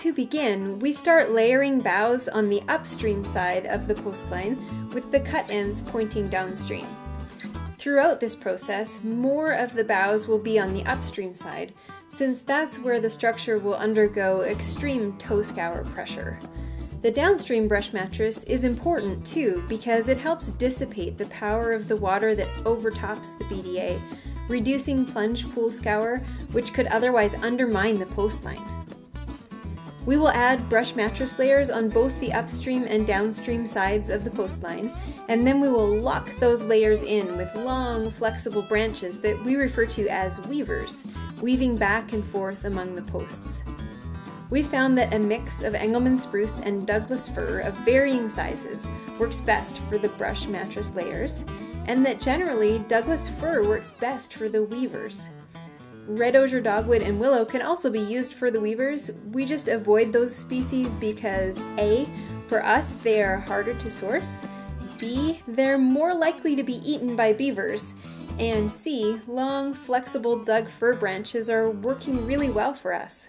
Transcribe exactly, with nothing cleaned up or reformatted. To begin, we start layering boughs on the upstream side of the postline with the cut ends pointing downstream. Throughout this process, more of the boughs will be on the upstream side, since that's where the structure will undergo extreme toe scour pressure. The downstream brush mattress is important too because it helps dissipate the power of the water that overtops the B D A, reducing plunge pool scour, which could otherwise undermine the postline. We will add brush mattress layers on both the upstream and downstream sides of the postline, and then we will lock those layers in with long, flexible branches that we refer to as weavers, weaving back and forth among the posts. We found that a mix of Engelmann spruce and Douglas fir of varying sizes works best for the brush mattress layers, and that generally Douglas fir works best for the weavers. Red osier dogwood and willow can also be used for the weavers. We just avoid those species because A, for us they are harder to source, B, they're more likely to be eaten by beavers, and C, long, flexible Doug fir branches are working really well for us.